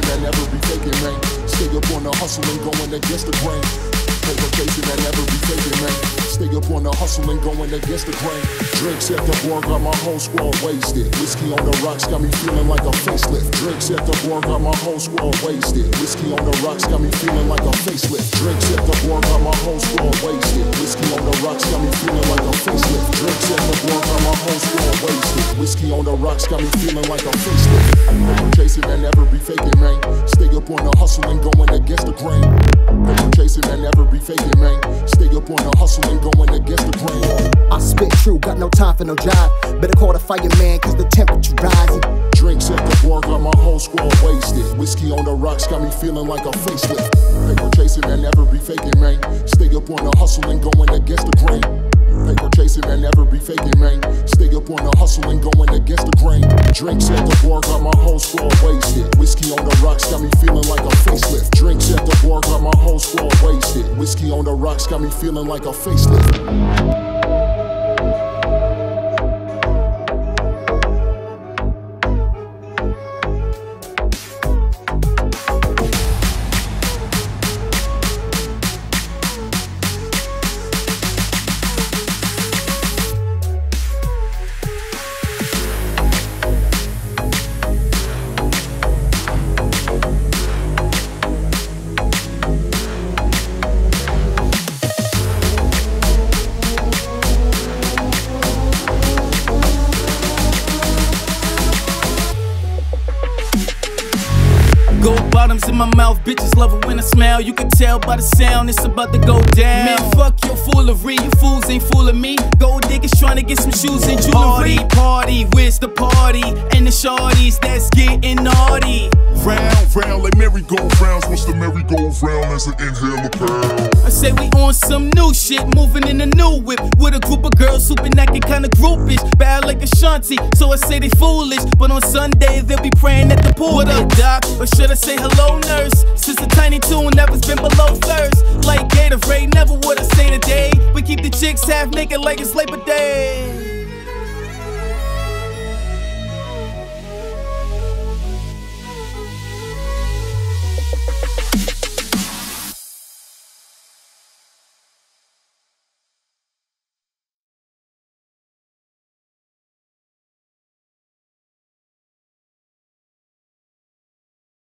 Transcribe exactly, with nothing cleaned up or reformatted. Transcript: vacation, I never be faking, man. Stay up on the hustle and going against the grain. No vacation, I never be faking, man. Stay up on the hustle and going against the grain. Drinks at the bar, got my whole squad wasted. Whiskey on the rocks got me feeling like a facelift. Drinks at the bar, got my whole squad wasted. Whiskey on the rocks got me feeling like a facelift. Drinks at the bar, got my whole squad wasted. Whiskey on the rocks got me feeling like a facelift. Drinks at the bar, got my whole squad wasted. Whiskey on the rocks got me feeling like a facelift. No chasing, I never be faking, man. Stay up on the hustle and going against the grain. No chasing, I never be faking, man. Stay up on the hustle and going against the grain. I spit true, got no time for no jive. Better call the fireman, cause the temperature rising. Drinks at the bar, got my whole squad wasted. Whiskey on the rocks got me feeling like a facelift. Paper chasing, I never be faking, man. Stay up on the hustle and going against the grain. Paper chasing, I never be faking, man. Stay up on the hustle and going against the grain. Drinks at the bar, got my whole squad wasted. Whiskey on the rocks got me feeling like a facelift. Drinks at the bar, got my whole squad wasted. Whiskey on the rocks got me feeling like a facelift. In my mouth, bitches love it when I smile. You can tell by the sound, it's about to go down. Man, fuck your foolery, you fools ain't fooling me. Gold diggers tryna get some shoes and jewelry. Party, party, where's the party? And the shorties that's getting naughty. Round, round, like merry-go-rounds. Once the merry-go-round as an inhale a pound. I say we on some new shit, moving in a new whip. With a group of girls who been acting kinda groupish. Bad like Ashanti, so I say they foolish. But on Sunday, they'll be praying at the pool. What up, Doc? Or should I say hello, nurse? Since a tiny tune, never's been below thirst. Like Gatorade, never would've stayed a day. We keep the chicks half naked like it's Labor Day.